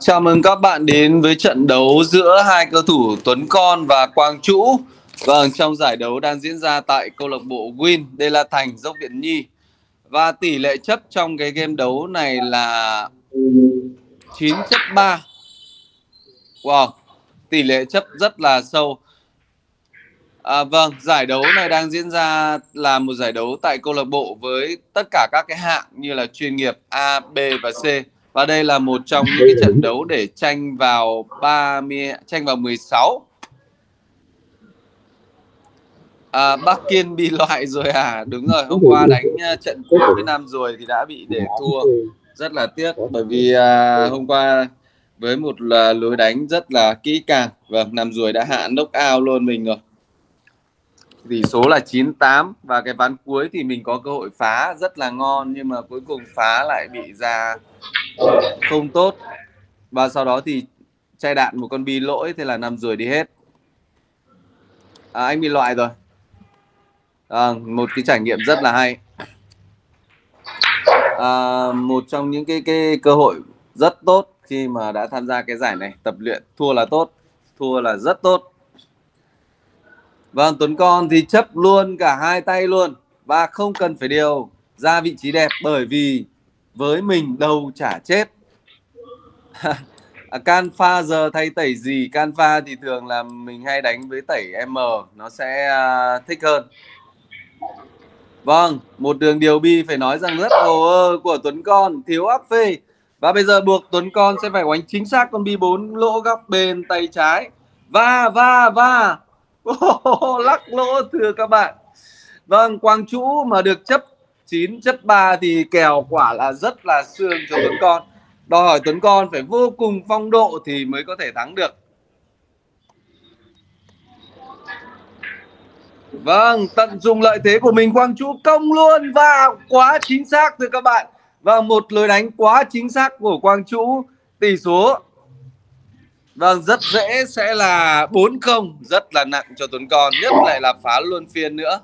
Chào mừng các bạn đến với trận đấu giữa hai cầu thủ Tuấn Con và Quang Chũ. Vâng, trong giải đấu đang diễn ra tại câu lạc bộ Win. Đây là Thành, Dốc Việt Nhi. Và tỷ lệ chấp trong cái game đấu này là 9.3. Wow, tỷ lệ chấp rất là sâu. Vâng, giải đấu này đang diễn ra là một giải đấu tại câu lạc bộ với tất cả các cái hạng như là chuyên nghiệp A, B và C. Và đây là một trong những cái trận đấu để tranh vào 16. Bắc Kiên bị loại rồi à? Đúng rồi, hôm qua đánh trận cuối với Nam Dùi thì đã bị để thua. Rất là tiếc bởi vì hôm qua với một lối đánh rất là kỹ càng. Vâng, Nam Dùi đã hạ knock out luôn mình rồi. Tỷ số là 9-8 và cái ván cuối thì mình có cơ hội phá rất là ngon, nhưng mà cuối cùng phá lại bị ra không tốt. Và sau đó thì chai đạn một con bi lỗi, thế là Nam Dùi đi hết. Anh bị loại rồi. Một cái trải nghiệm rất là hay. Một trong những cái cơ hội rất tốt khi mà đã tham gia cái giải này. Tập luyện thua là tốt, thua là rất tốt. Vâng, Tuấn Con thì chấp luôn cả hai tay luôn và không cần phải điều ra vị trí đẹp bởi vì với mình đầu chả chết. Canfa giờ thay tẩy gì? Canfa thì thường là mình hay đánh với tẩy M, nó sẽ thích hơn. Vâng, một đường điều bi phải nói rằng rất ồ của Tuấn Con, thiếu áp phê. Và bây giờ buộc Tuấn Con sẽ phải oánh chính xác con bi 4 lỗ góc bên tay trái. Và lắc lỗ thưa các bạn. Vâng, Quang Chũ mà được chấp 9.3 thì kèo quả là rất là sương cho Tuấn Con. Đòi hỏi Tuấn Con phải vô cùng phong độ thì mới có thể thắng được. Vâng, tận dụng lợi thế của mình, Quang Chũ công luôn và quá chính xác thưa các bạn. Và một lối đánh quá chính xác của Quang Chũ, tỷ số vâng rất dễ sẽ là 4-0, rất là nặng cho Tuấn Con, nhất lại là phá luôn phiên nữa.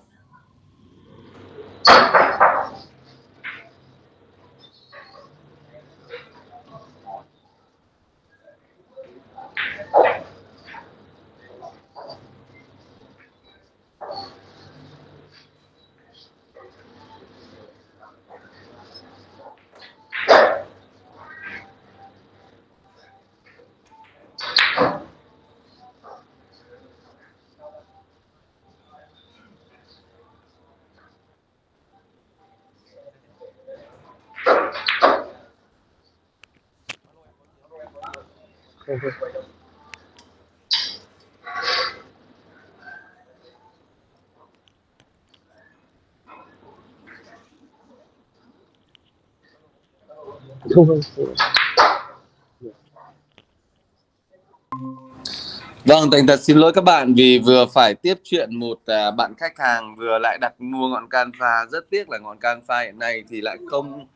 Vâng, Thành thật xin lỗi các bạn vì vừa phải tiếp chuyện một bạn khách hàng vừa lại đặt mua ngọn Canfa. Rất tiếc là ngọn Canfa hiện nay thì lại không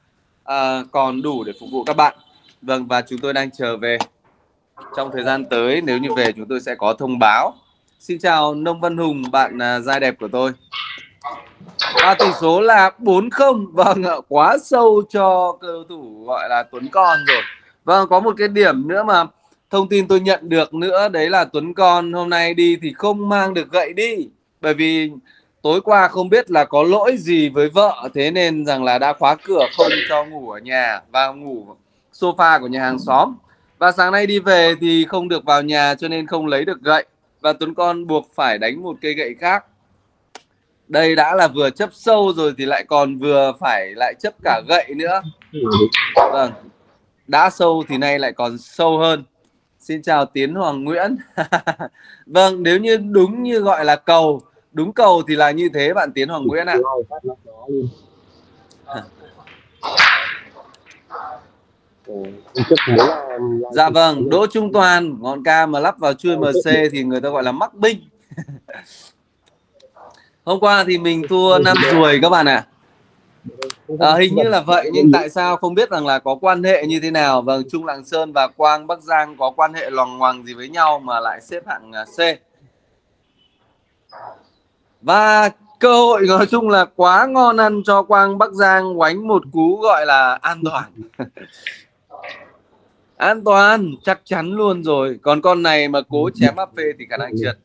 còn đủ để phục vụ các bạn. Vâng, và chúng tôi đang chờ về. Trong thời gian tới nếu như về chúng tôi sẽ có thông báo. Xin chào Nông Văn Hùng, bạn giai đẹp của tôi. Tỷ số là 4-0. Vâng, quá sâu cho cầu thủ gọi là Tuấn Con rồi. Vâng, có một cái điểm nữa mà thông tin tôi nhận được nữa, đấy là Tuấn Con hôm nay đi thì không mang được gậy đi, bởi vì tối qua không biết là có lỗi gì với vợ, thế nên rằng là đã khóa cửa không cho ngủ ở nhà và ngủ sofa của nhà hàng xóm. Và sáng nay đi về thì không được vào nhà cho nên không lấy được gậy, và Tuấn Con buộc phải đánh một cây gậy khác. Đây đã là vừa chấp sâu rồi thì lại còn vừa phải lại chấp cả gậy nữa. Vâng, đã sâu thì nay lại còn sâu hơn. Xin chào Tiến Hoàng Nguyễn. Vâng, nếu như đúng như gọi là cầu, đúng cầu thì là như thế bạn Tiến Hoàng Nguyễn ạ. Dạ vâng, Đỗ Trung Toàn, ngọn ca mà lắp vào chui MC thì người ta gọi là mắc binh. Hôm qua thì mình thua Nam Dùi các bạn ạ. Hình như là vậy, nhưng tại sao không biết rằng là có quan hệ như thế nào. Vâng, Trung Lạng Sơn và Quang Bắc Giang có quan hệ loằng ngoằng gì với nhau mà lại xếp hạng C. Và cơ hội nói chung là quá ngon ăn cho Quang Bắc Giang, quánh một cú gọi là an toàn. An toàn, chắc chắn luôn rồi. Còn con này mà cố chém áp phê thì khả năng trượt.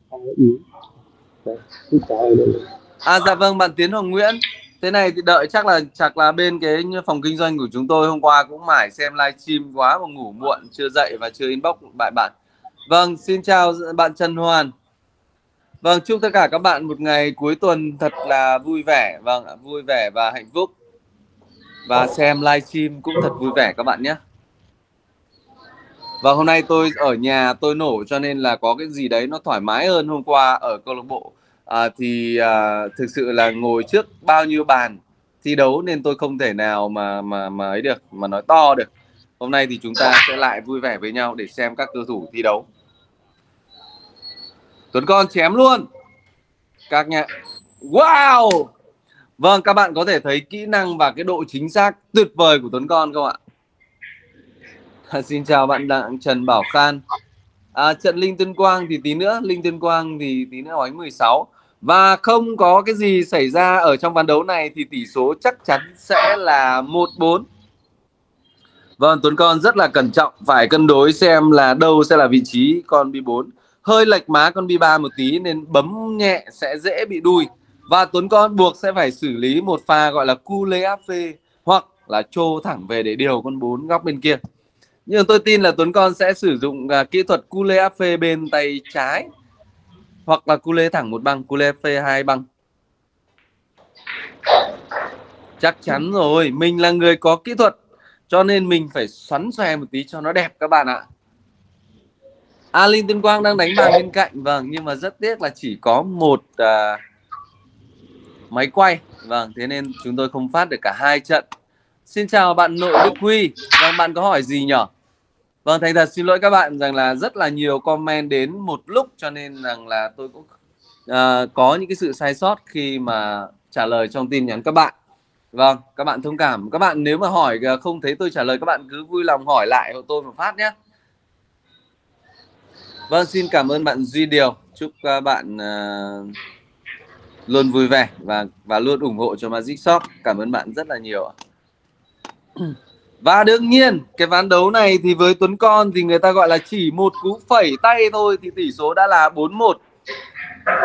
Dạ vâng, bạn Tiến Hoàng Nguyễn. Thế này thì đợi chắc là bên cái phòng kinh doanh của chúng tôi hôm qua cũng mải xem livestream quá mà ngủ muộn, chưa dậy và chưa inbox lại bạn. Vâng, xin chào bạn Trần Hoàn. Vâng, chúc tất cả các bạn một ngày cuối tuần thật là vui vẻ. Vâng, vui vẻ và hạnh phúc. Và xem livestream cũng thật vui vẻ các bạn nhé. Và hôm nay tôi ở nhà tôi nổ cho nên là có cái gì đấy nó thoải mái hơn. Hôm qua ở câu lạc bộ thực sự là ngồi trước bao nhiêu bàn thi đấu nên tôi không thể nào mà ấy được, mà nói to được. Hôm nay thì chúng ta sẽ lại vui vẻ với nhau để xem các cầu thủ thi đấu. Tuấn Con chém luôn các nhà. Wow. Vâng, các bạn có thể thấy kỹ năng và cái độ chính xác tuyệt vời của Tuấn Con không ạ? Xin chào bạn Đặng Trần Bảo Khan. Trận Linh Tân Quang thì tí nữa, đánh 16. Và không có cái gì xảy ra ở trong ván đấu này thì tỷ số chắc chắn sẽ là 1-4. Vâng, Tuấn Con rất là cẩn trọng, phải cân đối xem là đâu sẽ là vị trí con B4. Hơi lệch má con B3 một tí nên bấm nhẹ sẽ dễ bị đuôi. Và Tuấn Con buộc sẽ phải xử lý một pha gọi là cu lê áp phê hoặc là trô thẳng về để điều con 4 góc bên kia. Nhưng tôi tin là Tuấn Con sẽ sử dụng kỹ thuật cu lê áp phê bên tay trái hoặc là cu lê thẳng một băng, cu lê áp phê 2 băng. Chắc chắn rồi, mình là người có kỹ thuật cho nên mình phải xoắn xòe một tí cho nó đẹp các bạn ạ. Linh Tân Quang đang đánh bàn bên cạnh. Vâng, nhưng mà rất tiếc là chỉ có một máy quay. Vâng, thế nên chúng tôi không phát được cả hai trận. Xin chào bạn Nội Đức Huy. Vâng, bạn có hỏi gì nhở? Vâng, thành thật xin lỗi các bạn rằng là rất là nhiều comment đến một lúc cho nên rằng là tôi cũng có những cái sự sai sót khi mà trả lời trong tin nhắn các bạn. Vâng, các bạn thông cảm. Các bạn nếu mà hỏi không thấy tôi trả lời, các bạn cứ vui lòng hỏi lại hộ tôi một phát nhé. Vâng, xin cảm ơn bạn Duy Điều. Chúc các bạn luôn vui vẻ và luôn ủng hộ cho Magic Shop. Cảm ơn bạn rất là nhiều. Và đương nhiên cái ván đấu này thì với Tuấn Con thì người ta gọi là chỉ một cú phẩy tay thôi thì tỷ số đã là 4-1.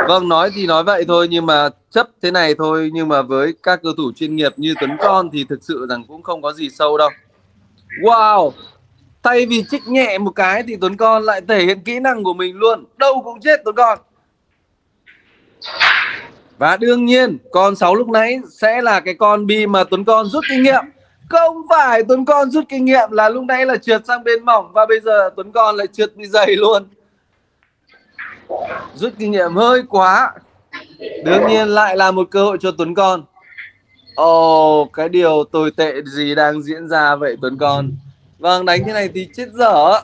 Vâng, nói thì nói vậy thôi nhưng mà chấp thế này thôi, nhưng mà với các cầu thủ chuyên nghiệp như Tuấn Con thì thực sự rằng cũng không có gì sâu đâu. Wow, thay vì chích nhẹ một cái thì Tuấn Con lại thể hiện kỹ năng của mình luôn. Đâu cũng chết Tuấn Con. Và đương nhiên con 6 lúc nãy sẽ là cái con bi mà Tuấn Con rút kinh nghiệm. Không phải Tuấn Con rút kinh nghiệm là lúc nãy là trượt sang bên mỏng và bây giờ Tuấn Con lại trượt đi dày luôn. Rút kinh nghiệm hơi quá. Đương nhiên lại là một cơ hội cho Tuấn Con. Ồ, cái điều tồi tệ gì đang diễn ra vậy Tuấn Con? Vâng, đánh thế này thì chết dở.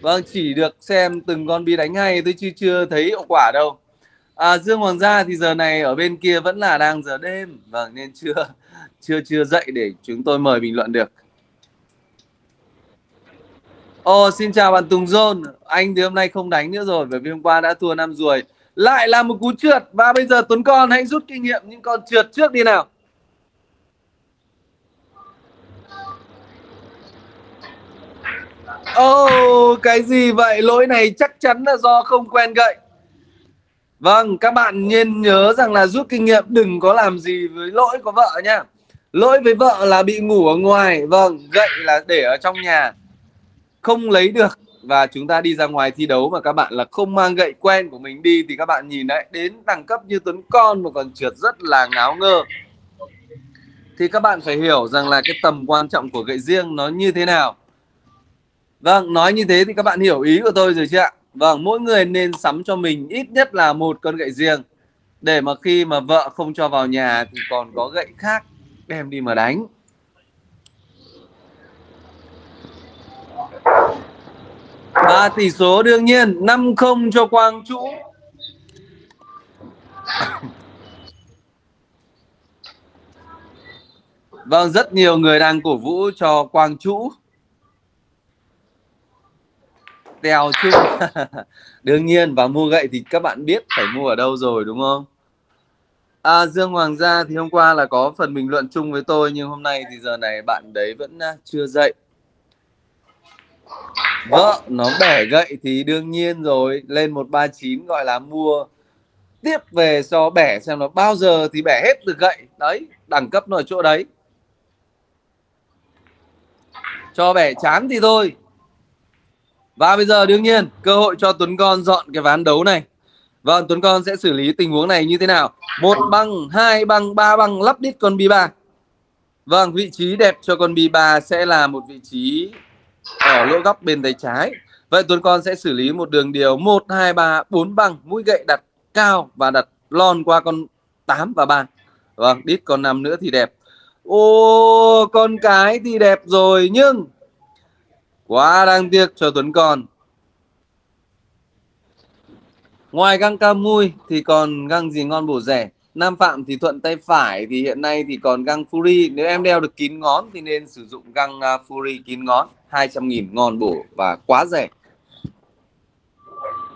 Vâng, chỉ được xem từng con bi đánh hay tôi chưa thấy hiệu quả đâu. À, Dương Hoàng Gia thì giờ này ở bên kia vẫn là đang giờ đêm. Vâng, nên chưa dậy để chúng tôi mời bình luận được. Ồ, xin chào bạn Tùng Zon. Anh thì hôm nay không đánh nữa rồi, bởi vì hôm qua đã thua Nam Dùi. Lại là một cú trượt. Và bây giờ Tuấn Con hãy rút kinh nghiệm những con trượt trước đi nào. Ồ, cái gì vậy? Lỗi này chắc chắn là do không quen gậy. Vâng, các bạn nên nhớ rằng là rút kinh nghiệm đừng có làm gì với lỗi của vợ nha. Lỗi với vợ là bị ngủ ở ngoài. Vâng, gậy là để ở trong nhà, không lấy được. Và chúng ta đi ra ngoài thi đấu mà các bạn là không mang gậy quen của mình đi, thì các bạn nhìn đấy, đến đẳng cấp như Tuấn Con mà còn trượt rất là ngáo ngơ, thì các bạn phải hiểu rằng là cái tầm quan trọng của gậy riêng nó như thế nào. Vâng, nói như thế thì các bạn hiểu ý của tôi rồi chứ ạ? Vâng, mỗi người nên sắm cho mình ít nhất là một con gậy riêng, để mà khi mà vợ không cho vào nhà thì còn có gậy khác đem đi mà đánh. Và tỷ số đương nhiên 5-0 cho Quang Chũ. Vâng, rất nhiều người đang cổ vũ cho Quang Chũ. Tèo chứ. Đương nhiên, và mua gậy thì các bạn biết phải mua ở đâu rồi đúng không? À, Dương Hoàng Gia thì hôm qua là có phần bình luận chung với tôi, nhưng hôm nay thì giờ này bạn đấy vẫn chưa dậy. Vợ nó bẻ gậy thì đương nhiên rồi, lên 139 gọi là mua tiếp về so bẻ xem nó bao giờ thì bẻ hết được gậy. Đấy, đẳng cấp nó ở chỗ đấy. Cho bẻ chán thì thôi. Và bây giờ đương nhiên cơ hội cho Tuấn Con dọn cái ván đấu này. Vâng, Tuấn Con sẽ xử lý tình huống này như thế nào? 1 băng, 2 băng, 3 băng lắp đít con B3. Vâng, vị trí đẹp cho con B3 sẽ là một vị trí ở lỗ góc bên tay trái. Vậy Tuấn Con sẽ xử lý một đường điều 1, 2, 3, 4 băng, mũi gậy đặt cao và đặt lon qua con 8 và 3. Vâng, đít con 5 nữa thì đẹp. Ô, con cái thì đẹp rồi, nhưng quá đáng tiếc cho Tuấn Con. Ngoài găng ca mui thì còn găng gì ngon bổ rẻ. Nam Phạm thì thuận tay phải, thì hiện nay thì còn găng Fury. Nếu em đeo được kín ngón thì nên sử dụng găng Fury kín ngón, 200.000 ngon bổ và quá rẻ.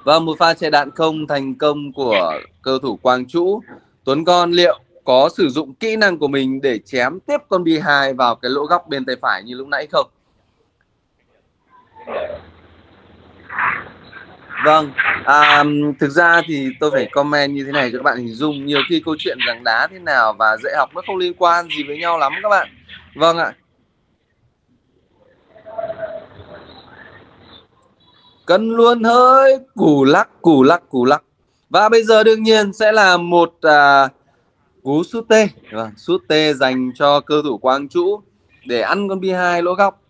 Và một pha chạy đạn không thành công của cầu thủ Quang Chũ. Tuấn Con liệu có sử dụng kỹ năng của mình để chém tiếp con B2 vào cái lỗ góc bên tay phải như lúc nãy không? Vâng, thực ra thì tôi phải comment như thế này cho các bạn hình dung. Nhiều khi câu chuyện rằng đá thế nào và dạy học nó không liên quan gì với nhau lắm các bạn. Vâng ạ. Cân luôn hơi, củ lắc. Và bây giờ đương nhiên sẽ là một cú sút tê. Vâng, sút tê dành cho cầu thủ Quang Chũ để ăn con B2 lỗ góc.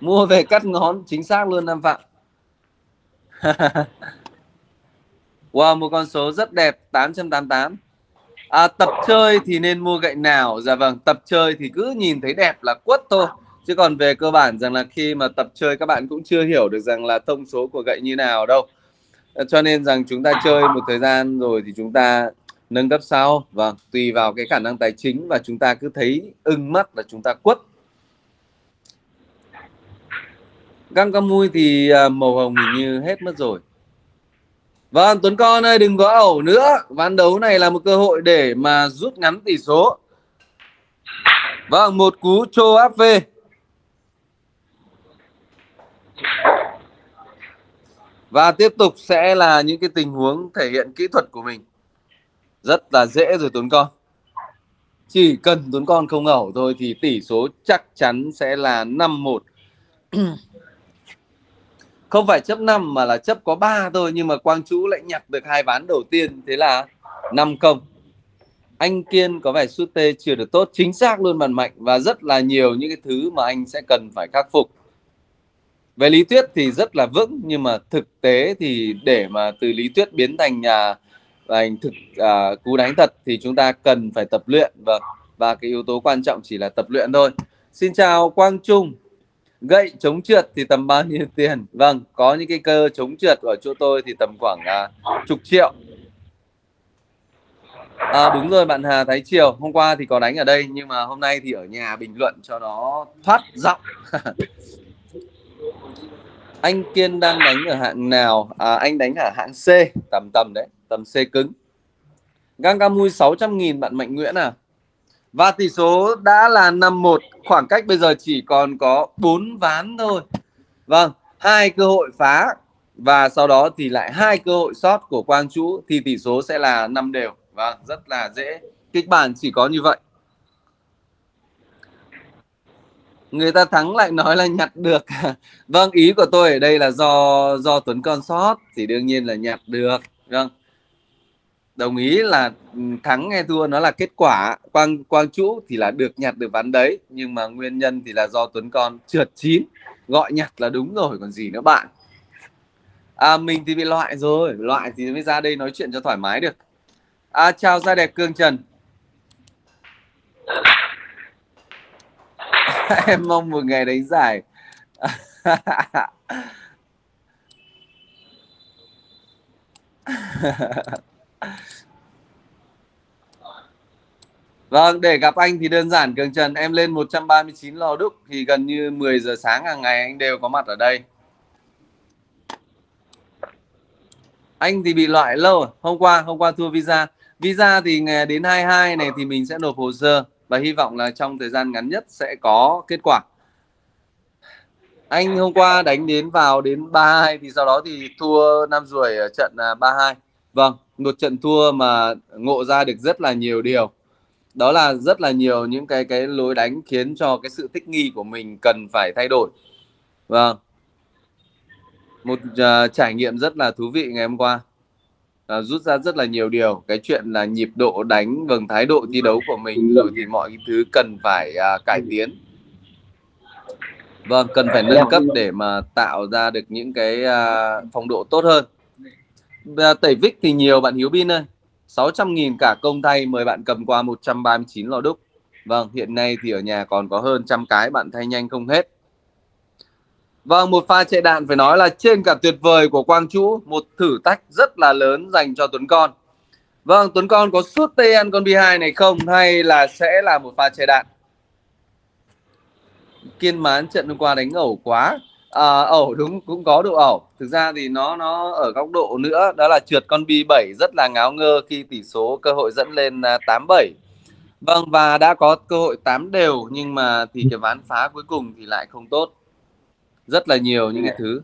Mua về cắt ngón, chính xác luôn Nam Phạm. Wow, một con số rất đẹp, 888. À, tập chơi thì nên mua gậy nào? Dạ vâng, tập chơi thì cứ nhìn thấy đẹp là quất thôi. Chứ còn về cơ bản rằng là khi mà tập chơi các bạn cũng chưa hiểu được rằng là thông số của gậy như nào đâu. Cho nên rằng chúng ta chơi một thời gian rồi thì chúng ta nâng cấp sau. Vâng, tùy vào cái khả năng tài chính và chúng ta cứ thấy ưng mắt là chúng ta quất. Găng cam mui thì màu hồng hình như hết mất rồi. Vâng, Tuấn Con ơi, đừng có ẩu nữa. Ván đấu này là một cơ hội để mà rút ngắn tỷ số. Vâng, một cú trô áp về. Và tiếp tục sẽ là những cái tình huống thể hiện kỹ thuật của mình. Rất là dễ rồi Tuấn Con. Chỉ cần Tuấn Con không ẩu thôi thì tỷ số chắc chắn sẽ là 5-1. Không phải chấp 5 mà là chấp có 3 thôi. Nhưng mà Quang Chũ lại nhặt được 2 ván đầu tiên. Thế là 5-0. Anh Kiên có vẻ sút tê chưa được tốt. Chính xác luôn bạn Mạnh. Và rất là nhiều những cái thứ mà anh sẽ cần phải khắc phục. Về lý thuyết thì rất là vững. Nhưng mà thực tế thì để mà từ lý thuyết biến thành và hình thực cú đánh thật thì chúng ta cần phải tập luyện, và cái yếu tố quan trọng chỉ là tập luyện thôi. Xin chào Quang Trung. Gậy chống trượt thì tầm bao nhiêu tiền? Vâng, có những cái cơ chống trượt ở chỗ tôi thì tầm khoảng chục triệu. Đúng rồi bạn Hà Thái Chiều, hôm qua thì có đánh ở đây nhưng mà hôm nay thì ở nhà bình luận cho nó thoát giọng. Anh Kiên đang đánh ở hạng nào? Anh đánh ở hạng C, tầm đấy, tầm C cứng. Gangamui 600.000 bạn Mạnh Nguyễn à. Và tỷ số đã là 5-1, khoảng cách bây giờ chỉ còn có 4 ván thôi. Vâng, 2 cơ hội phá và sau đó thì lại 2 cơ hội sót của Quang Chũ thì tỷ số sẽ là 5 đều. Vâng, rất là dễ, kịch bản chỉ có như vậy. Người ta thắng lại nói là nhặt được. Vâng, ý của tôi ở đây là do Tuấn Con sót thì đương nhiên là nhặt được. Vâng, đồng ý là thắng hay thua nó là kết quả. Quang Chũ thì là được nhặt được ván đấy, nhưng mà nguyên nhân thì là do Tuấn Con trượt 9, gọi nhặt là đúng rồi còn gì nữa bạn. Mình thì bị loại rồi, loại thì mới ra đây nói chuyện cho thoải mái được. Chào da đẹp Cương Trần. Em mong một ngày đánh giải. Vâng, để gặp anh thì đơn giản Cường Trần, em lên 139 Lò Đúc thì gần như 10 giờ sáng hàng ngày anh đều có mặt ở đây. Anh thì bị loại lâu rồi, hôm qua thua visa thì ngày đến 22 này thì mình sẽ nộp hồ sơ và hy vọng là trong thời gian ngắn nhất sẽ có kết quả. Anh hôm qua đánh vào đến 32 thì sau đó thì thua Nam Dùi ở trận 32. Vâng, một trận thua mà ngộ ra được rất là nhiều điều. Đó là rất là nhiều những cái lối đánh khiến cho cái sự thích nghi của mình cần phải thay đổi. Vâng, một trải nghiệm rất là thú vị ngày hôm qua, rút ra rất là nhiều điều. Cái chuyện là nhịp độ đánh, vâng, thái độ thi đấu của mình rồi thì mọi thứ cần phải cải tiến. Vâng, cần phải nâng cấp để mà tạo ra được những cái phong độ tốt hơn. Tẩy Vích thì nhiều bạn Hiếu Bin ơi, 600.000 cả công thay, mời bạn cầm qua 139 Lò Đúc. Vâng, hiện nay thì ở nhà còn có hơn 100 cái, bạn thay nhanh không hết. Vâng, một pha chạy đạn phải nói là trên cả tuyệt vời của Quang Chũ, một thử thách rất là lớn dành cho Tuấn Con. Vâng, Tuấn Con có sút TN con B2 này không hay là sẽ là một pha chạy đạn? Kiên mán trận hôm qua đánh ẩu quá. Ẩu đúng, cũng có độ ẩu. Thực ra thì nó ở góc độ nữa, đó là trượt con B7 rất là ngáo ngơ khi tỷ số cơ hội dẫn lên 8-7. Vâng, và đã có cơ hội 8 đều nhưng mà thì cái ván phá cuối cùng thì lại không tốt. Rất là nhiều những cái thứ.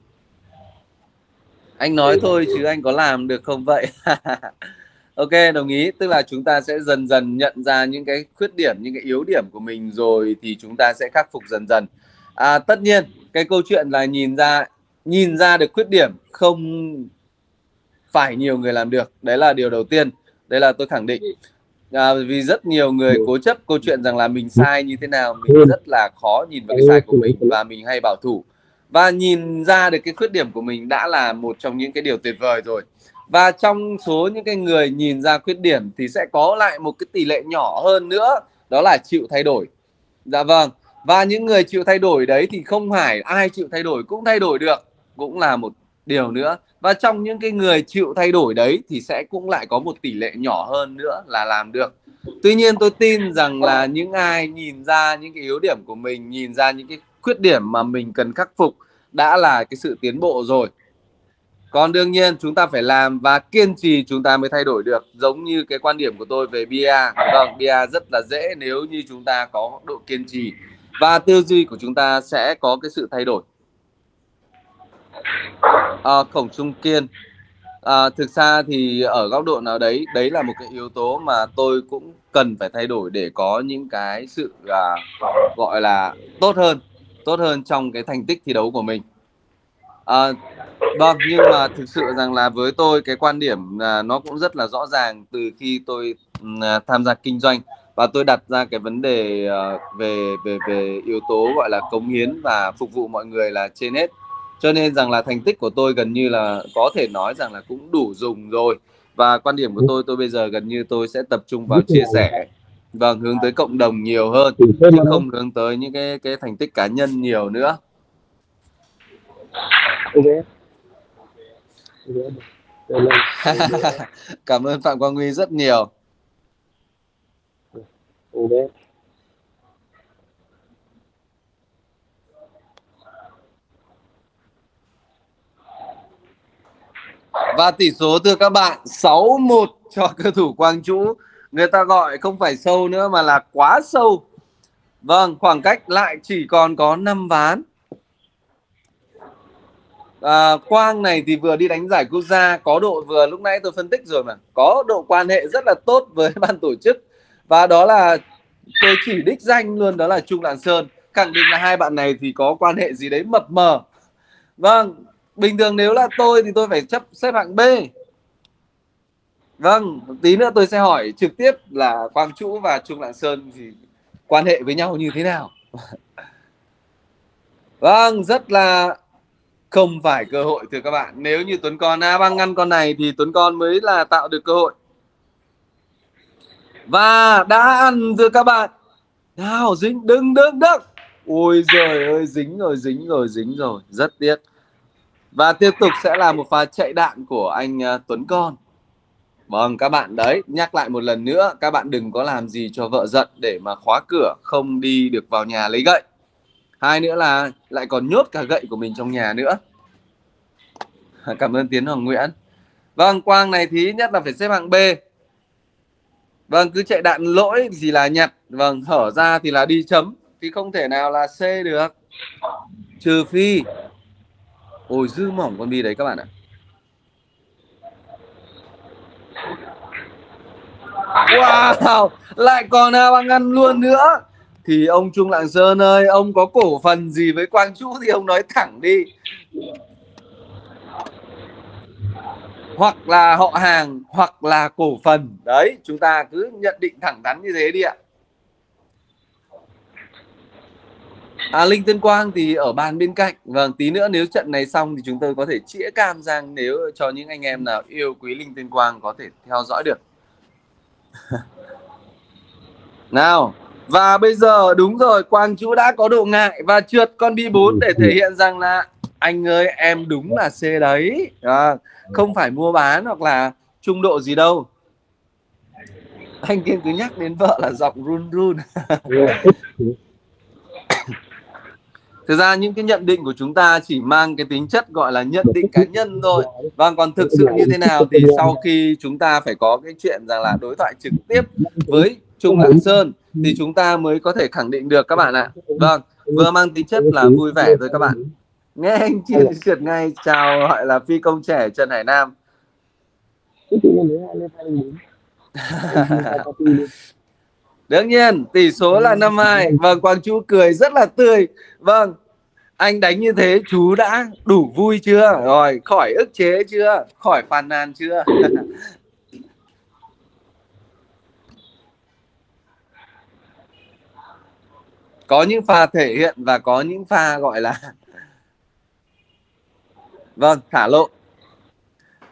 Anh nói thôi chứ anh có làm được không vậy? Ok, đồng ý. Tức là chúng ta sẽ dần dần nhận ra những cái khuyết điểm, những cái yếu điểm của mình rồi thì chúng ta sẽ khắc phục dần dần. Tất nhiên cái câu chuyện là nhìn ra được khuyết điểm không phải nhiều người làm được. Đấy là điều đầu tiên. Đấy là tôi khẳng định. Vì rất nhiều người cố chấp câu chuyện rằng là mình sai như thế nào, mình rất là khó nhìn vào cái sai của mình và mình hay bảo thủ. Và nhìn ra được cái khuyết điểm của mình đã là một trong những cái điều tuyệt vời rồi. Và trong số những cái người nhìn ra khuyết điểm thì sẽ có lại một cái tỷ lệ nhỏ hơn nữa, đó là chịu thay đổi. Dạ vâng. Và những người chịu thay đổi đấy thì không phải ai chịu thay đổi cũng thay đổi được, cũng là một điều nữa. Và trong những cái người chịu thay đổi đấy thì sẽ cũng lại có một tỷ lệ nhỏ hơn nữa là làm được. Tuy nhiên tôi tin rằng là những ai nhìn ra những cái yếu điểm của mình, nhìn ra những cái khuyết điểm mà mình cần khắc phục đã là cái sự tiến bộ rồi. Còn đương nhiên chúng ta phải làm và kiên trì chúng ta mới thay đổi được. Giống như cái quan điểm của tôi về BA. Vâng, BA rất là dễ nếu như chúng ta có độ kiên trì và tư duy của chúng ta sẽ có cái sự thay đổi. Khổng Trung Kiên, thực ra thì ở góc độ nào đấy, đấy là một cái yếu tố mà tôi cũng cần phải thay đổi để có những cái sự gọi là tốt hơn trong cái thành tích thi đấu của mình. Vâng, nhưng mà thực sự rằng là với tôi cái quan điểm nó cũng rất là rõ ràng từ khi tôi tham gia kinh doanh và tôi đặt ra cái vấn đề về yếu tố gọi là cống hiến và phục vụ mọi người là trên hết. Cho nên rằng là thành tích của tôi gần như là có thể nói rằng là cũng đủ dùng rồi. Và quan điểm của tôi bây giờ gần như tôi sẽ tập trung vào chia sẻ, vâng, hướng tới cộng đồng nhiều hơn chứ không hướng tới những cái thành tích cá nhân nhiều nữa. Cảm ơn Phạm Quang Huy rất nhiều. Và tỷ số thưa các bạn 6-1 cho cơ thủ Quang Chũ. Người ta gọi không phải sâu nữa mà là quá sâu. Vâng, khoảng cách lại chỉ còn có 5 ván. Quang này thì vừa đi đánh giải quốc gia, có độ vừa lúc nãy tôi phân tích rồi mà, có độ quan hệ rất là tốt với ban tổ chức. Và đó là tôi chỉ đích danh luôn, đó là Trung Lạng Sơn. Khẳng định là hai bạn này thì có quan hệ gì đấy mập mờ. Vâng, bình thường nếu là tôi thì tôi phải xếp hạng B. Vâng, tí nữa tôi sẽ hỏi trực tiếp là Quang Chũ và Trung Lạng Sơn thì quan hệ với nhau như thế nào. Vâng, rất là không phải cơ hội thưa các bạn. Nếu như Tuấn Con băng ngăn con này thì Tuấn Con mới là tạo được cơ hội. Và đã ăn thưa các bạn. Nào, dính, đừng. Ôi giời ơi, dính rồi. Rất tiếc. Và tiếp tục sẽ là một pha chạy đạn của anh Tuấn Con. Vâng các bạn đấy, nhắc lại một lần nữa, các bạn đừng có làm gì cho vợ giận để mà khóa cửa không đi được vào nhà lấy gậy. Hai nữa là lại còn nhốt cả gậy của mình trong nhà nữa. Cảm ơn Tiến Hoàng Nguyễn. Vâng, Quang này thì nhất là phải xếp hạng B. Vâng, cứ chạy đạn lỗi thì là nhặt, vâng, hở ra thì là đi chấm, thì không thể nào là C được. Trừ phi ôi dư mỏng con bi đấy các bạn ạ. Wow, lại còn băng ngăn luôn nữa. Thì ông Trung Lạng Sơn ơi, ông có cổ phần gì với Quang Chũ thì ông nói thẳng đi. Hoặc là họ hàng, hoặc là cổ phần. Đấy, chúng ta cứ nhận định thẳng thắn như thế đi ạ. Linh Tân Quang thì ở bàn bên cạnh. Vâng, tí nữa nếu trận này xong thì chúng tôi có thể chĩa cam sang, nếu cho những anh em nào yêu quý Linh Tân Quang có thể theo dõi được. Nào, và bây giờ đúng rồi, Quang Chũ đã có độ ngại và trượt con bi 4 để thể hiện rằng là anh ơi em đúng là C đấy, không phải mua bán hoặc là trung độ gì đâu. Anh Kiên cứ nhắc đến vợ là giọng run run. Thực ra những cái nhận định của chúng ta chỉ mang cái tính chất gọi là nhận định cá nhân thôi. Và còn thực sự như thế nào thì sau khi chúng ta phải có cái chuyện rằng là đối thoại trực tiếp với Trung Lạng Sơn thì chúng ta mới có thể khẳng định được các bạn ạ. Vâng, vừa mang tính chất là vui vẻ rồi các bạn. Nghe anh chị trượt ngay, chào gọi là phi công trẻ Trần Hải Nam. Đương nhiên, tỷ số là 5-2. Vâng, Quang Chũ cười rất là tươi. Vâng, anh đánh như thế chú đã đủ vui chưa? Rồi, khỏi ức chế chưa? Khỏi phàn nàn chưa? Có những pha thể hiện và có những pha gọi là vâng, thả lộ.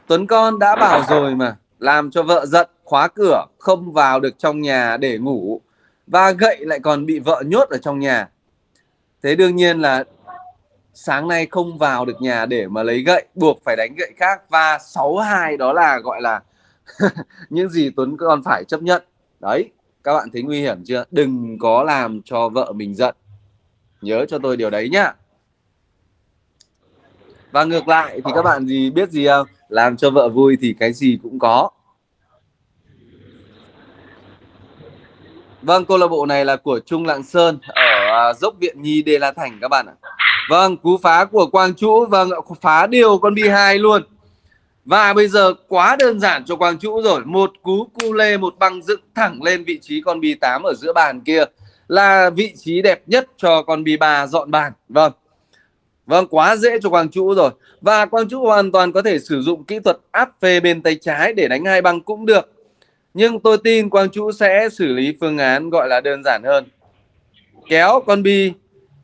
Tuấn Con đã bảo rồi mà, làm cho vợ giận, khóa cửa, không vào được trong nhà để ngủ, và gậy lại còn bị vợ nhốt ở trong nhà. Thế đương nhiên là sáng nay không vào được nhà để mà lấy gậy, buộc phải đánh gậy khác. Và 6-2 đó là gọi là những gì Tuấn Con phải chấp nhận. Đấy, các bạn thấy nguy hiểm chưa? Đừng có làm cho vợ mình giận. Nhớ cho tôi điều đấy nhá. Và ngược lại thì các bạn gì biết gì không? Làm cho vợ vui thì cái gì cũng có. Vâng, câu lạc bộ này là của Trung Lạng Sơn ở Dốc Việt Nhi, Đê La Thành các bạn ạ. Vâng, cú phá của Quang Chũ, vâng, phá điều con bi 2 luôn. Và bây giờ quá đơn giản cho Quang Chũ rồi. Một cú cu lê, một băng dựng thẳng lên vị trí con bi 8 ở giữa bàn kia, là vị trí đẹp nhất cho con bi 3 dọn bàn. Vâng, vâng, quá dễ cho Quang Chũ rồi. Và Quang Chũ hoàn toàn có thể sử dụng kỹ thuật áp phê bên tay trái để đánh hai băng cũng được. Nhưng tôi tin Quang Chũ sẽ xử lý phương án gọi là đơn giản hơn. Kéo con bi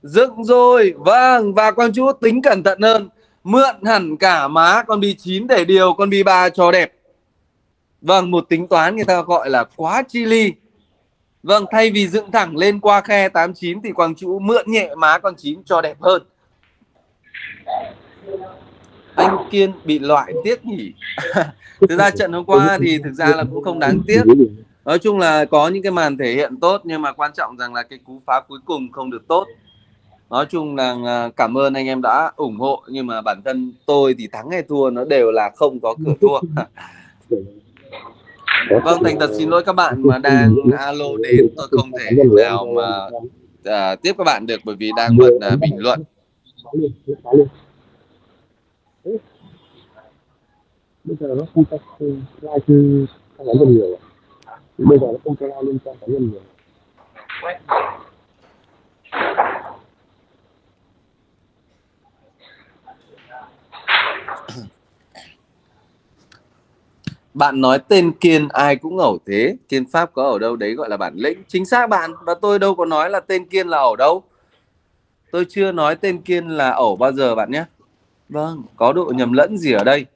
dựng rồi. Vâng, và Quang Chũ tính cẩn thận hơn, mượn hẳn cả má con bi 9 để điều con bi 3 cho đẹp. Vâng, một tính toán người ta gọi là quá chi ly. Vâng, thay vì dựng thẳng lên qua khe 89 thì Quang Chũ mượn nhẹ má con 9 cho đẹp hơn. Anh Kiên bị loại tiếc nhỉ. Thực ra trận hôm qua thì thực ra là cũng không đáng tiếc. Nói chung là có những cái màn thể hiện tốt, nhưng mà quan trọng rằng là cái cú phá cuối cùng không được tốt. Nói chung là cảm ơn anh em đã ủng hộ, nhưng mà bản thân tôi thì thắng hay thua nó đều là không có cửa thua. Vâng, thành thật xin lỗi các bạn mà đang alo đến, tôi không thể nào mà tiếp các bạn được bởi vì đang bật bình luận. Bây giờ nó không cho like như cá nhân nhiều. Bây giờ nó không cho like lên cho cá nhân nhiều. Bạn nói tên Kiên ai cũng ẩu thế. Kiên Pháp có ở đâu đấy gọi là bản lĩnh. Chính xác bạn, và tôi đâu có nói là tên Kiên là ẩu đâu. Tôi chưa nói tên Kiên là ẩu bao giờ bạn nhé. Vâng, có độ nhầm lẫn gì ở đây.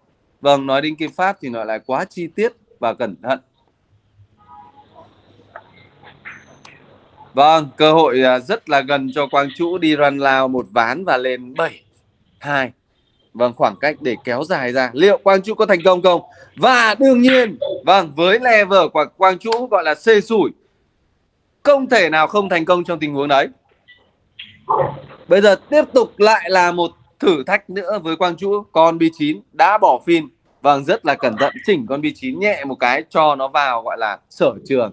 Vâng, nói đến Kiên Pháp thì nó lại quá chi tiết và cẩn thận. Vâng, cơ hội rất là gần cho Quang Chũ đi run lao một ván và lên 7-2. Vâng, khoảng cách để kéo dài ra. Liệu Quang Chũ có thành công không? Và đương nhiên, vâng, với level của Quang Chũ gọi là xê sủi, không thể nào không thành công trong tình huống đấy. Bây giờ tiếp tục lại là một thử thách nữa với Quang Chũ. Con B9 đã bỏ phin. Vâng, rất là cẩn thận, chỉnh con B9 nhẹ một cái cho nó vào gọi là sở trường.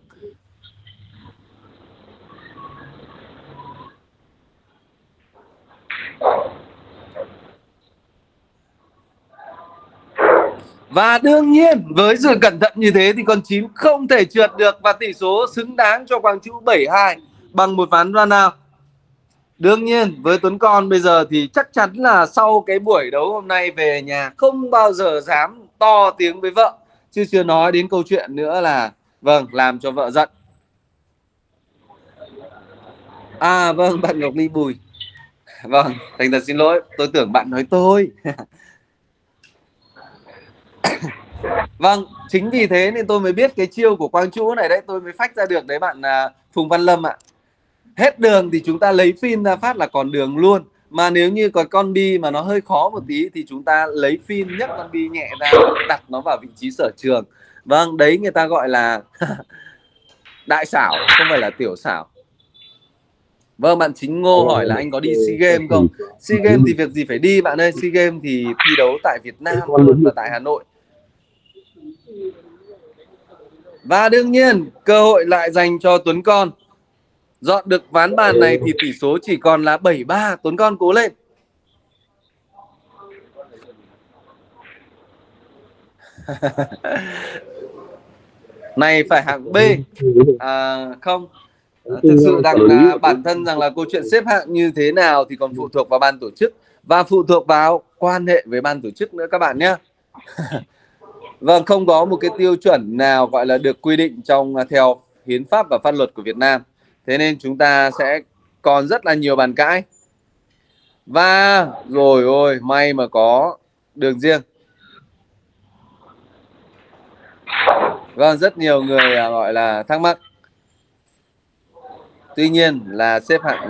Và đương nhiên với sự cẩn thận như thế thì con 9 không thể trượt được, và tỷ số xứng đáng cho Quang Chũ 7-2 bằng một ván run out. Đương nhiên với Tuấn Con bây giờ thì chắc chắn là sau cái buổi đấu hôm nay về nhà không bao giờ dám to tiếng với vợ, chứ chưa nói đến câu chuyện nữa là vâng làm cho vợ giận. À vâng, bạn Ngọc Ly Bùi. Vâng, thành thật xin lỗi, tôi tưởng bạn nói tôi. Vâng, chính vì thế nên tôi mới biết cái chiêu của Quang Chũ này đấy, tôi mới phách ra được đấy bạn Phùng Văn Lâm ạ. Hết đường thì chúng ta lấy phin ra phát là còn đường luôn. Mà nếu như còn con bi mà nó hơi khó một tí thì chúng ta lấy phin nhấc con bi nhẹ ra, đặt nó vào vị trí sở trường. Vâng, đấy người ta gọi là đại xảo, không phải là tiểu xảo. Vâng, bạn Chính Ngô hỏi là anh có đi SEA Games không? SEA Games thì việc gì phải đi bạn ơi, SEA Games thì thi đấu tại Việt Nam luôn và tại Hà Nội. Và đương nhiên cơ hội lại dành cho Tuấn Con. Dọn được ván bàn này thì tỷ số chỉ còn là 7-3. Tuấn Con cố lên. Này phải hạng B à, không. Thực sự rằng là bản thân rằng là câu chuyện xếp hạng như thế nào thì còn phụ thuộc vào ban tổ chức và phụ thuộc vào quan hệ với ban tổ chức nữa các bạn nhé. Vâng, không có một cái tiêu chuẩn nào gọi là được quy định trong theo hiến pháp và pháp luật của Việt Nam. Thế nên chúng ta sẽ còn rất là nhiều bàn cãi. Và rồi ôi, may mà có đường riêng. Vâng, rất nhiều người gọi là thắc mắc. Tuy nhiên là xếp hạng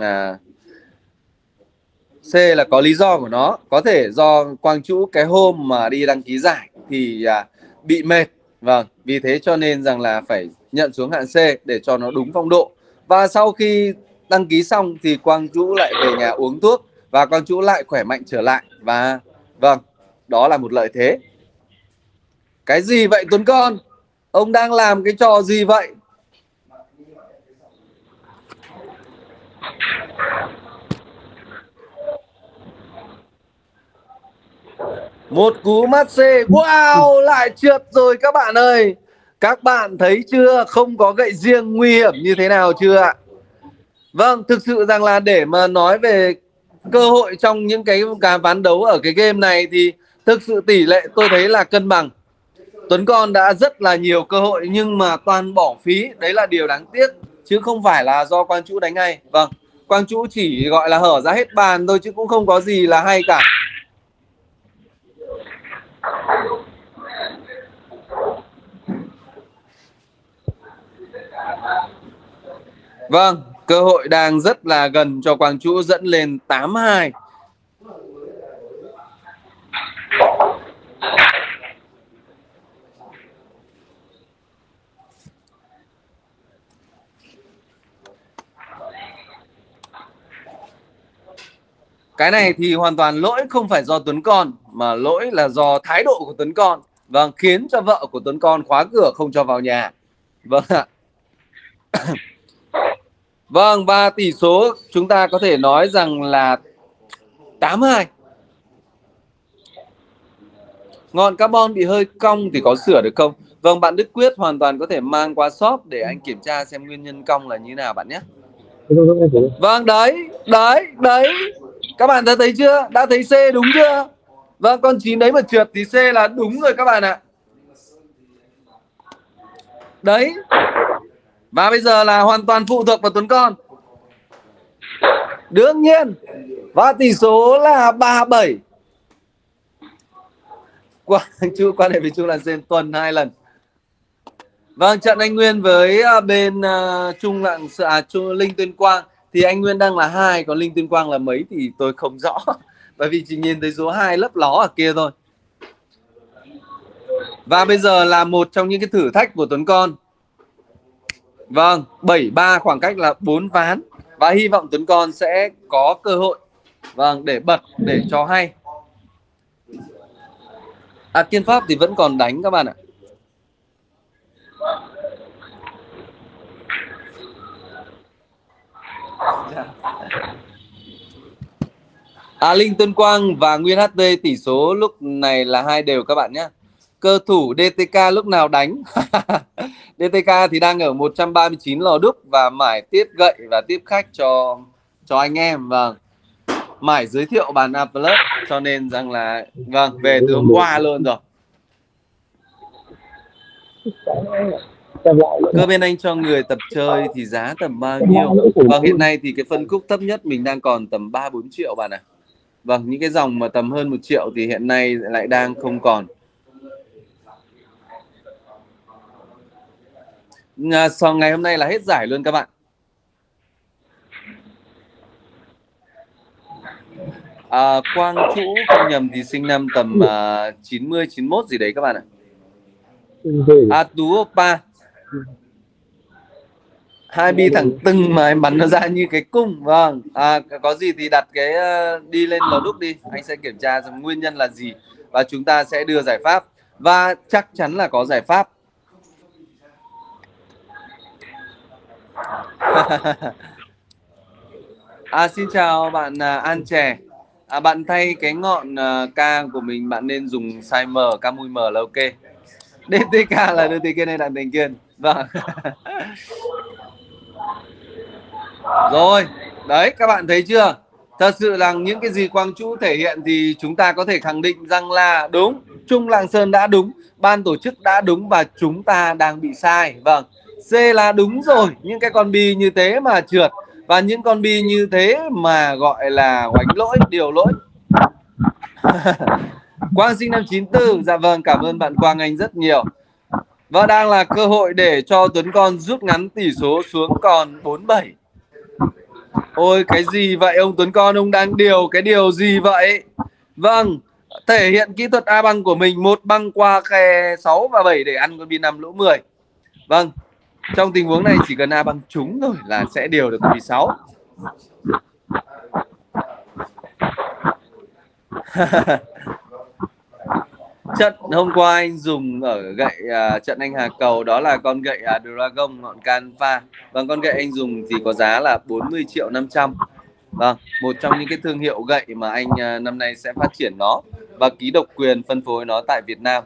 C là có lý do của nó. Có thể do Quang Chũ cái hôm mà đi đăng ký giải thì bị mệt. Vâng, vì thế cho nên rằng là phải nhận xuống hạng C để cho nó đúng phong độ. Và sau khi đăng ký xong thì Quang Chũ lại về nhà uống thuốc và Quang Chũ lại khỏe mạnh trở lại. Và vâng, đó là một lợi thế. Cái gì vậy Tuấn Con? Ông đang làm cái trò gì vậy? Một cú mắt C. Wow, lại trượt rồi các bạn ơi. Các bạn thấy chưa, không có gậy riêng nguy hiểm như thế nào chưa ạ? Vâng, thực sự rằng là để mà nói về cơ hội trong những cái ván đấu ở cái game này thì thực sự tỷ lệ tôi thấy là cân bằng. Tuấn Con đã rất là nhiều cơ hội nhưng mà toàn bỏ phí. Đấy là điều đáng tiếc chứ không phải là do Quang Chũ đánh ngay. Vâng, Quang Chũ chỉ gọi là hở ra hết bàn thôi chứ cũng không có gì là hay cả. Vâng, cơ hội đang rất là gần cho Quang Chũ dẫn lên 8-2. Cái này thì hoàn toàn lỗi không phải do Tuấn Con, mà lỗi là do thái độ của Tuấn Con. Vâng, khiến cho vợ của Tuấn Con khóa cửa không cho vào nhà. Vâng ạ. Vâng, và tỷ số chúng ta có thể nói rằng là 8-2. Ngọn carbon bị hơi cong thì có sửa được không? Vâng, bạn Đức Quyết hoàn toàn có thể mang qua shop để anh kiểm tra xem nguyên nhân cong là như nào bạn nhé. Vâng, đấy. Các bạn đã thấy chưa? Đã thấy C đúng chưa? Vâng, con 9 đấy mà trượt thì C là đúng rồi các bạn ạ. Đấy. Và bây giờ là hoàn toàn phụ thuộc vào Tuấn Con. Đương nhiên. Và tỷ số là 3-7. Chú quan hệ với Trung Lạng Sơn tuần 2 lần. Vâng, trận anh Nguyên với bên Trung Lạng Sơn, Linh Tân Quang thì anh Nguyên đang là 2, còn Linh Tân Quang là mấy thì tôi không rõ, bởi vì chỉ nhìn thấy số 2 lấp ló ở kia thôi. Và bây giờ là một trong những cái thử thách của Tuấn Con. Vâng, 7-3, khoảng cách là 4 ván. Và hy vọng Tuấn Con sẽ có cơ hội. Vâng, để bật, để cho hay. À, Kiên Pháp thì vẫn còn đánh các bạn ạ. À, Linh Tân Quang và Nguyên HT tỷ số lúc này là 2 đều các bạn nhé. Cơ thủ DTK lúc nào đánh? DTK thì đang ở 139 lò đúc và mải tiếp gậy và tiếp khách cho anh em. Vâng, mải giới thiệu bàn A Plus cho nên rằng là vâng, về từ hôm qua luôn rồi. Cơ bên anh cho người tập chơi thì giá tầm bao nhiêu? Vâng, hiện nay thì cái phân khúc thấp nhất mình đang còn tầm 3-4 triệu bạn ạ. Vâng, những cái dòng mà tầm hơn 1 triệu thì hiện nay lại đang không còn. Sau ngày hôm nay là hết giải luôn các bạn. À, Quang Chũ không nhầm thì sinh năm tầm 90-91 gì đấy các bạn ạ. À, Tú Opa, 2B thẳng tưng mà em bắn nó ra như cái cung. Vâng, à, có gì thì đặt cái đi lên lò đúc đi, anh sẽ kiểm tra xem nguyên nhân là gì và chúng ta sẽ đưa giải pháp. Và chắc chắn là có giải pháp. À, xin chào bạn An Trẻ. À, bạn thay cái ngọn ca của mình bạn nên dùng size M, ca mui M là ok. DTK là DTK này Đặng Thành Kiên. Vâng. Rồi, đấy các bạn thấy chưa? Thật sự là những cái gì Quang Chũ thể hiện thì chúng ta có thể khẳng định rằng là đúng, Trung Lạng Sơn đã đúng, ban tổ chức đã đúng và chúng ta đang bị sai. Vâng, C là đúng rồi, những cái con bi như thế mà trượt và những con bi như thế mà gọi là oánh lỗi, điều lỗi. Quang sinh năm 94, dạ vâng, cảm ơn bạn Quang Anh rất nhiều. Và đang là cơ hội để cho Tuấn Con rút ngắn tỷ số xuống còn 4-7. Ôi cái gì vậy ông Tuấn Con, ông đang điều cái điều gì vậy? Vâng, thể hiện kỹ thuật A băng của mình, 1 băng qua khe 6 và 7 để ăn con bi 5 lỗ 10. Vâng, trong tình huống này chỉ cần A băng trúng thôi là sẽ điều được con bi 6. Trận hôm qua anh dùng ở gậy trận anh Hà Cầu đó là con gậy Dragon ngọn Canfa. Vâng, con gậy anh dùng thì có giá là 40.500.000. Vâng, một trong những cái thương hiệu gậy mà anh năm nay sẽ phát triển nó và ký độc quyền phân phối nó tại Việt Nam.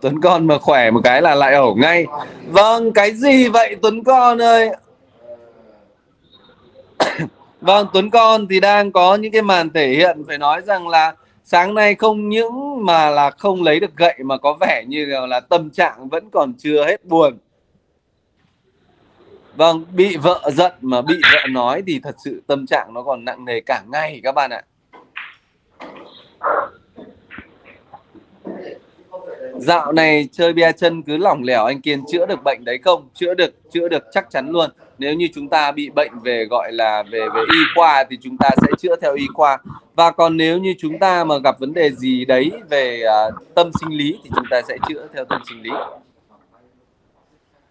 Tuấn Con mà khỏe một cái là lại ẩu ngay. Vâng, cái gì vậy Tuấn Con ơi? Vâng, Tuấn Con thì đang có những cái màn thể hiện phải nói rằng là sáng nay không những mà là không lấy được gậy mà có vẻ như là tâm trạng vẫn còn chưa hết buồn. Vâng, bị vợ giận mà bị vợ nói thì thật sự tâm trạng nó còn nặng nề cả ngày các bạn ạ. Dạo này chơi bia chân cứ lỏng lẻo, anh Kiên chữa được bệnh đấy không? Chữa được chắc chắn luôn. Nếu như chúng ta bị bệnh về gọi là về y khoa thì chúng ta sẽ chữa theo y khoa. Và còn nếu như chúng ta mà gặp vấn đề gì đấy về tâm sinh lý thì chúng ta sẽ chữa theo tâm sinh lý.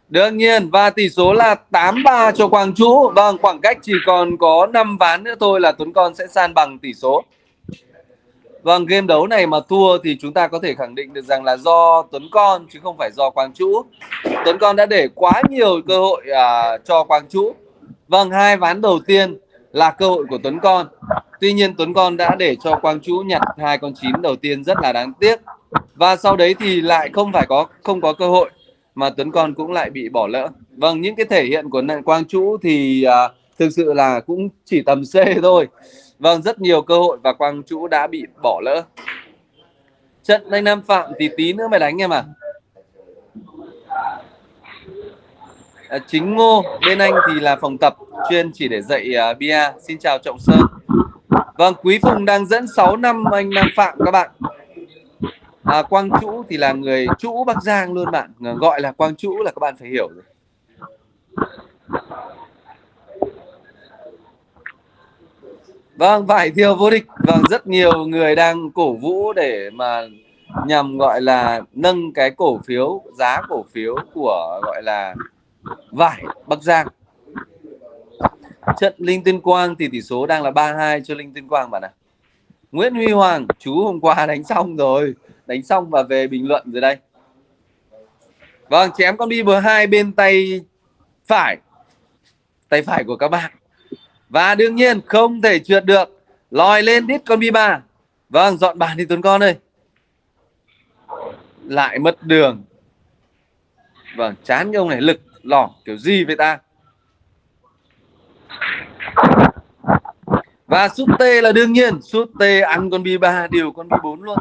Đương nhiên, và tỷ số là 8-3 cho Quang Chũ. Vâng, khoảng cách chỉ còn có 5 ván nữa thôi là Tuấn Con sẽ san bằng tỷ số. Vâng, game đấu này mà thua thì chúng ta có thể khẳng định được rằng là do Tuấn Con chứ không phải do Quang Chũ. Tuấn Con đã để quá nhiều cơ hội cho Quang Chũ. Vâng, hai ván đầu tiên là cơ hội của Tuấn Con. Tuy nhiên Tuấn Con đã để cho Quang Chũ nhặt hai con 9 đầu tiên rất là đáng tiếc. Và sau đấy thì lại không có cơ hội mà Tuấn Con cũng lại bị bỏ lỡ. Vâng, những cái thể hiện của Quang Chũ thì thực sự là cũng chỉ tầm C thôi. Vâng, rất nhiều cơ hội và Quang Chũ đã bị bỏ lỡ. Trận anh Nam Phạm thì tí nữa mày đánh em à? Chính Ngô, bên anh thì là phòng tập chuyên chỉ để dạy bia. Xin chào Trọng Sơn. Vâng, Quý Phùng đang dẫn 6 năm anh Nam Phạm các bạn. Quang Chũ thì là người Chũ Bắc Giang luôn bạn. Gọi là Quang Chũ là các bạn phải hiểu rồi. Vâng, Vải Thiều vô địch. Vâng, rất nhiều người đang cổ vũ để mà nhằm gọi là nâng cái cổ phiếu, giá cổ phiếu của gọi là vải Bắc Giang. Trận Linh Tân Quang thì tỷ số đang là 3-2 cho Linh Tân Quang bạn ạ. Nguyễn Huy Hoàng, chú hôm qua đánh xong rồi. Đánh xong và về bình luận rồi đây. Vâng, chém con đi bờ 2 bên tay phải. Tay phải của các bạn. Và đương nhiên không thể trượt được. Lòi lên đít con B3. Vâng, dọn bàn đi Tuấn Con ơi. Lại mất đường. Vâng, chán cái ông này lực lỏng kiểu gì vậy ta. Và sút T là đương nhiên. Sút T ăn con B3 điều con B4 luôn.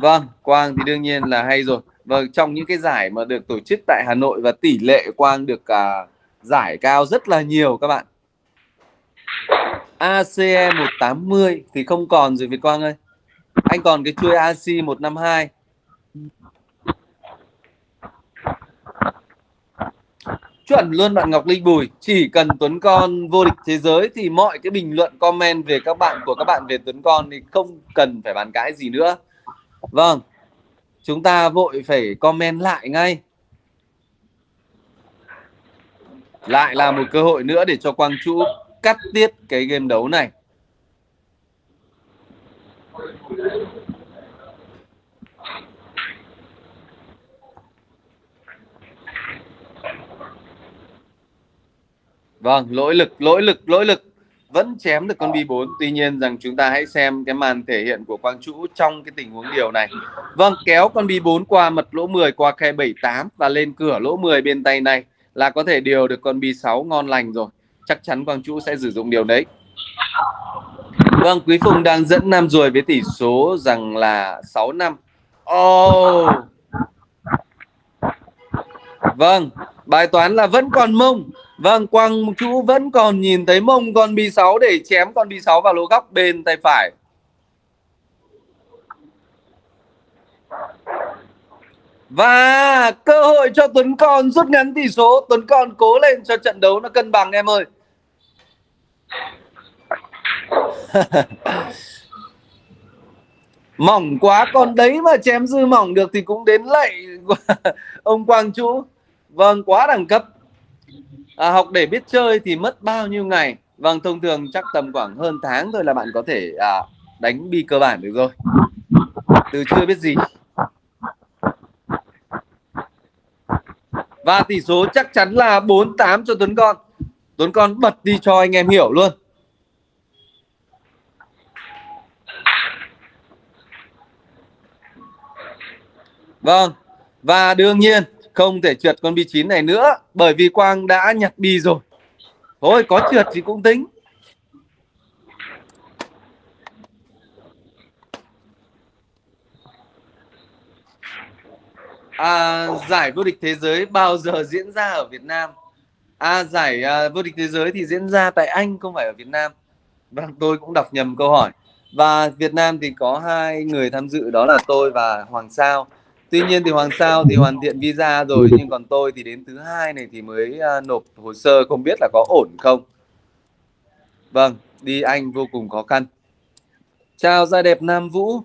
Vâng, Quang thì đương nhiên là hay rồi. Vâng, trong những cái giải mà được tổ chức tại Hà Nội và tỷ lệ Quang được giải cao rất là nhiều các bạn. ACE 180 thì không còn rồi Việt Quang ơi. Anh còn cái chuôi AC 152. Chuẩn luôn bạn Ngọc Linh Bùi. Chỉ cần Tuấn Con vô địch thế giới thì mọi cái bình luận comment về các bạn của các bạn về Tuấn Con thì không cần phải bàn cãi gì nữa. Vâng, chúng ta vội phải comment lại ngay. Lại là một cơ hội nữa để cho Quang Chũ cắt tiết cái game đấu này. Vâng, lỗi lực. Vẫn chém được con B4. Tuy nhiên rằng chúng ta hãy xem cái màn thể hiện của Quang Chũ trong cái tình huống điều này. Vâng, kéo con B4 qua mật lỗ 10, qua khe 78 và lên cửa lỗ 10 bên tay này là có thể điều được con B6 ngon lành rồi. Chắc chắn Quang Chũ sẽ sử dụng điều đấy. Vâng, Quý Phùng đang dẫn Nam Dùi với tỷ số rằng là 6-5. Oh. Vâng, bài toán là vẫn còn mông. Vâng, Quang Chũ vẫn còn nhìn thấy mông con B6 để chém con B6 vào lỗ góc bên tay phải. Và cơ hội cho Tuấn Con rút ngắn tỷ số. Tuấn Con cố lên cho trận đấu nó cân bằng em ơi. Mỏng quá, con đấy mà chém dư mỏng được thì cũng đến lạy ông Quang Chũ. Vâng, quá đẳng cấp. Học để biết chơi thì mất bao nhiêu ngày. Vâng, thông thường chắc tầm khoảng hơn tháng thôi là bạn có thể đánh bi cơ bản được rồi. Từ chưa biết gì. Và tỷ số chắc chắn là 4-8 cho Tuấn Con. Tuấn Con bật đi cho anh em hiểu luôn. Vâng. Và đương nhiên không thể trượt con B9 này nữa. Bởi vì Quang đã nhặt bi rồi. Thôi có trượt thì cũng tính. Giải vô địch thế giới bao giờ diễn ra ở Việt Nam? Giải vô địch thế giới thì diễn ra tại Anh không phải ở Việt Nam. Vâng, tôi cũng đọc nhầm câu hỏi. Và Việt Nam thì có hai người tham dự, đó là tôi và Hoàng Sao. Tuy nhiên thì Hoàng Sao thì hoàn thiện visa rồi, nhưng còn tôi thì đến thứ hai này thì mới nộp hồ sơ, không biết là có ổn không. Vâng, đi Anh vô cùng khó khăn. Chào da đẹp Nam Vũ.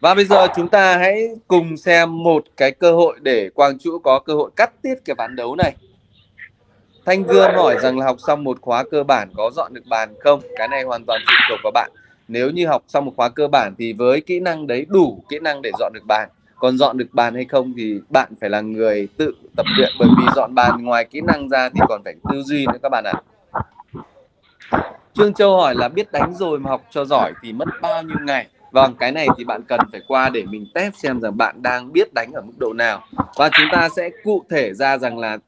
Và bây giờ chúng ta hãy cùng xem một cái cơ hội để Quang Chũ có cơ hội cắt tiết cái ván đấu này. Thanh Vương hỏi rằng là học xong một khóa cơ bản có dọn được bàn không? Cái này hoàn toàn phụ thuộc vào bạn. Nếu như học xong một khóa cơ bản thì với kỹ năng đấy, đủ kỹ năng để dọn được bàn. Còn dọn được bàn hay không thì bạn phải là người tự tập luyện, bởi vì dọn bàn ngoài kỹ năng ra thì còn phải tư duy nữa các bạn ạ. Trương Châu hỏi là biết đánh rồi mà học cho giỏi thì mất bao nhiêu ngày? Vâng, cái này thì bạn cần phải qua để mình test xem rằng bạn đang biết đánh ở mức độ nào. Và chúng ta sẽ cụ thể ra rằng là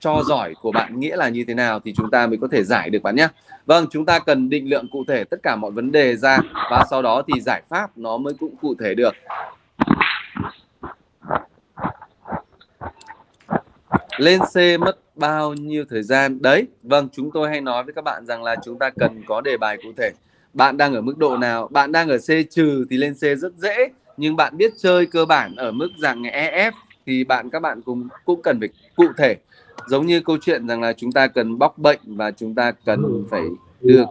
cho giỏi của bạn nghĩa là như thế nào thì chúng ta mới có thể giải được bạn nhé. Vâng, chúng ta cần định lượng cụ thể tất cả mọi vấn đề ra, và sau đó thì giải pháp nó mới cũng cụ thể được. Lên C mất bao nhiêu thời gian? Đấy, vâng, chúng tôi hay nói với các bạn rằng là chúng ta cần có đề bài cụ thể. Bạn đang ở mức độ nào? Bạn đang ở C trừ thì lên C rất dễ. Nhưng bạn biết chơi cơ bản ở mức dạng EF thì các bạn cũng cần phải cụ thể. Giống như câu chuyện rằng là chúng ta cần bóc bệnh và chúng ta cần phải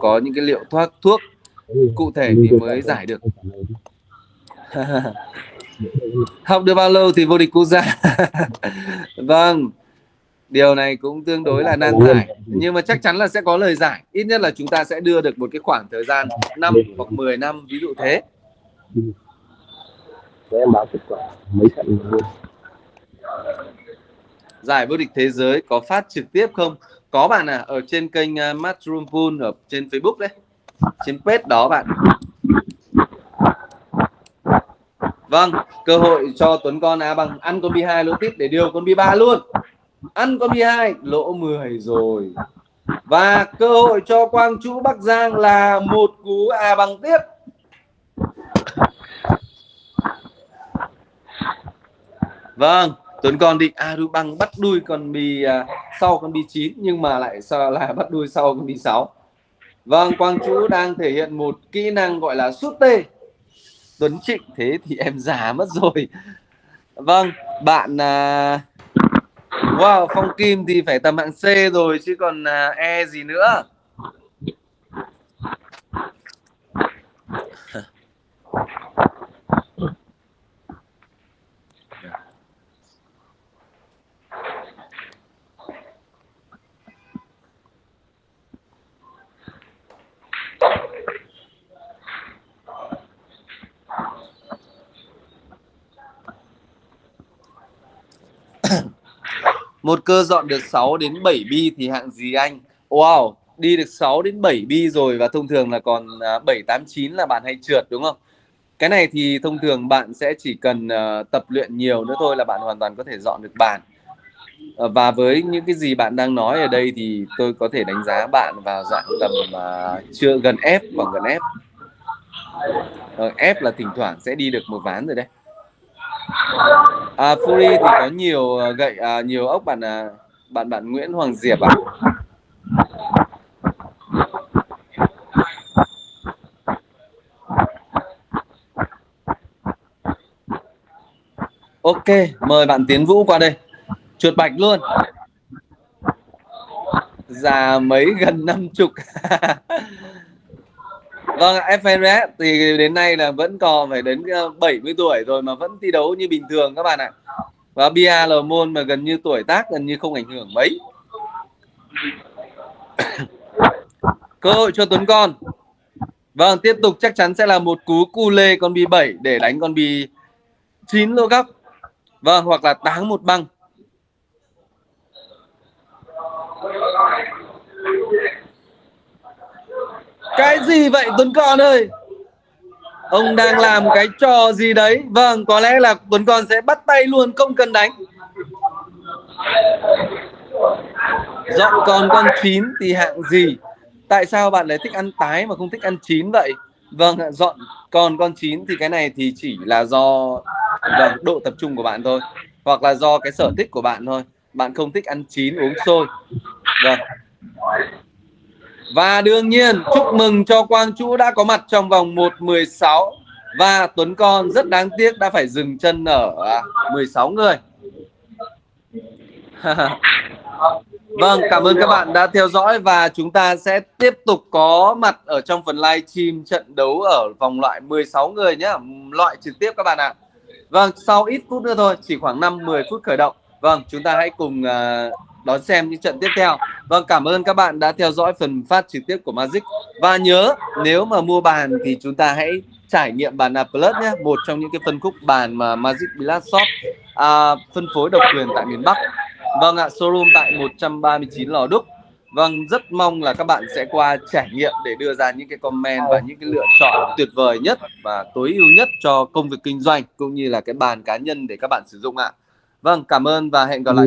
có những cái liệu thuốc cụ thể thì mới giải được. Học được bao lâu thì vô địch quốc gia? Vâng, điều này cũng tương đối là nan giải, nhưng mà chắc chắn là sẽ có lời giải. Ít nhất là chúng ta sẽ đưa được một cái khoảng thời gian 5 hoặc 10 năm, ví dụ thế. Giải vô địch thế giới có phát trực tiếp không? Có bạn à, ở trên kênh Matchroom Pool ở trên Facebook đấy, trên page đó bạn. Vâng, cơ hội cho Tuấn Con Á Bằng ăn con B2 lỗ tít để điều con B3 luôn. Ăn con B2 lỗ 10 rồi. Và cơ hội cho Quang Chũ Bắc Giang là một cú A bằng tiếp. Vâng, Tuấn Con định A đu bằng bắt đuôi con B sau con B9, nhưng mà lại sao là bắt đuôi sau con B6. Vâng, Quang Chũ đang thể hiện một kỹ năng gọi là sút tê. Tuấn Trịnh, thế thì em già mất rồi. Vâng, bạn wow, Phong Kim thì phải tầm hạng C rồi chứ còn E gì nữa. Một cơ dọn được 6 đến 7 bi thì hạng gì anh? Wow, đi được 6 đến 7 bi rồi và thông thường là còn 7, 8, 9 là bạn hay trượt đúng không? Cái này thì thông thường bạn sẽ chỉ cần tập luyện nhiều nữa thôi là bạn hoàn toàn có thể dọn được bàn. Và với những cái gì bạn đang nói ở đây thì tôi có thể đánh giá bạn vào dạng tầm chưa gần F, khoảng gần F. F là thỉnh thoảng sẽ đi được một ván rồi đấy. Fury thì có nhiều gậy, nhiều ốc bạn bạn Nguyễn Hoàng Diệp ạ. Ok, mời bạn Tiến Vũ qua đây. Chuột bạch luôn. Già mấy gần 50. Vâng, FNS thì đến nay là vẫn còn phải đến 70 tuổi rồi mà vẫn thi đấu như bình thường các bạn ạ. Và BA là môn mà gần như tuổi tác gần như không ảnh hưởng mấy. Cơ hội cho Tuấn Con. Vâng, tiếp tục chắc chắn sẽ là một cú cu lê con B7 để đánh con B9 lô góc. Vâng, hoặc là táng một băng. Cái gì vậy Tuấn Con ơi? Ông đang làm cái trò gì đấy? Vâng, có lẽ là Tuấn Con sẽ bắt tay luôn, không cần đánh. Dọn con 9 thì hạng gì? Tại sao bạn lại thích ăn tái mà không thích ăn chín vậy? Vâng, dọn con 9 thì cái này thì chỉ là do độ tập trung của bạn thôi. Hoặc là do cái sở thích của bạn thôi. Bạn không thích ăn chín uống sôi. Vâng. Và đương nhiên chúc mừng cho Quang Chũ đã có mặt trong vòng 1-16. Và Tuấn Con rất đáng tiếc đã phải dừng chân ở 16 người. Vâng, cảm ơn các bạn đã theo dõi. Và chúng ta sẽ tiếp tục có mặt ở trong phần live stream trận đấu ở vòng loại 16 người nhé. Loại trực tiếp các bạn ạ. Vâng, sau ít phút nữa thôi, chỉ khoảng 5-10 phút khởi động. Vâng, chúng ta hãy cùng đón xem những trận tiếp theo. Vâng, cảm ơn các bạn đã theo dõi phần phát trực tiếp của Magic. Và nhớ, nếu mà mua bàn thì chúng ta hãy trải nghiệm bàn A Plus nhé. Một trong những cái phân khúc bàn mà Magic Billiard Shop phân phối độc quyền tại miền Bắc. Vâng ạ, showroom tại 139 Lò Đúc. Vâng, rất mong là các bạn sẽ qua trải nghiệm để đưa ra những cái comment và những cái lựa chọn tuyệt vời nhất và tối ưu nhất cho công việc kinh doanh cũng như là cái bàn cá nhân để các bạn sử dụng ạ. Vâng, cảm ơn và hẹn gặp lại